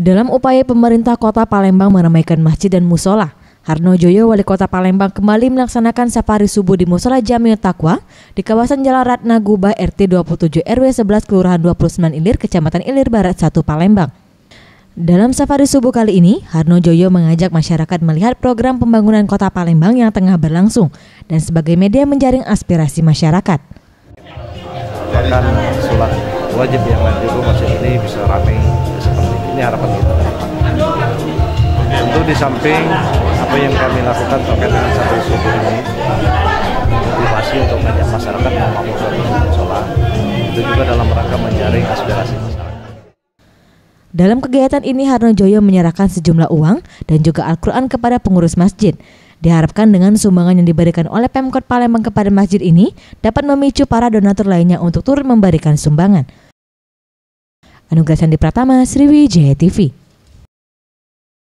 Dalam upaya pemerintah kota Palembang meramaikan masjid dan musola, Harnojoyo, wali kota Palembang, kembali melaksanakan safari subuh di musola Jamiud Taqwa di kawasan Jalan Ratna Gubah RT 27 RW 11 Kelurahan 29 Ilir, Kecamatan Ilir Barat I, Palembang. Dalam safari subuh kali ini, Harnojoyo mengajak masyarakat melihat program pembangunan kota Palembang yang tengah berlangsung dan sebagai media menjaring aspirasi masyarakat. Bahkan sholat wajib yang nanti itu masjid ini bisa ramai seperti ini, harapan kita. Tentu di samping apa yang kami lakukan terkait dengan safari subuh ini, motivasi untuk mengajak masyarakat yang mampu sholat, itu juga dalam rangka menjaring aspirasi masyarakat. Dalam kegiatan ini, Harnojoyo menyerahkan sejumlah uang dan juga Al-Quran kepada pengurus masjid. Diharapkan dengan sumbangan yang diberikan oleh Pemkot Palembang kepada masjid ini dapat memicu para donatur lainnya untuk turut memberikan sumbangan. Anugrah Santipratama, Sriwijaya TV.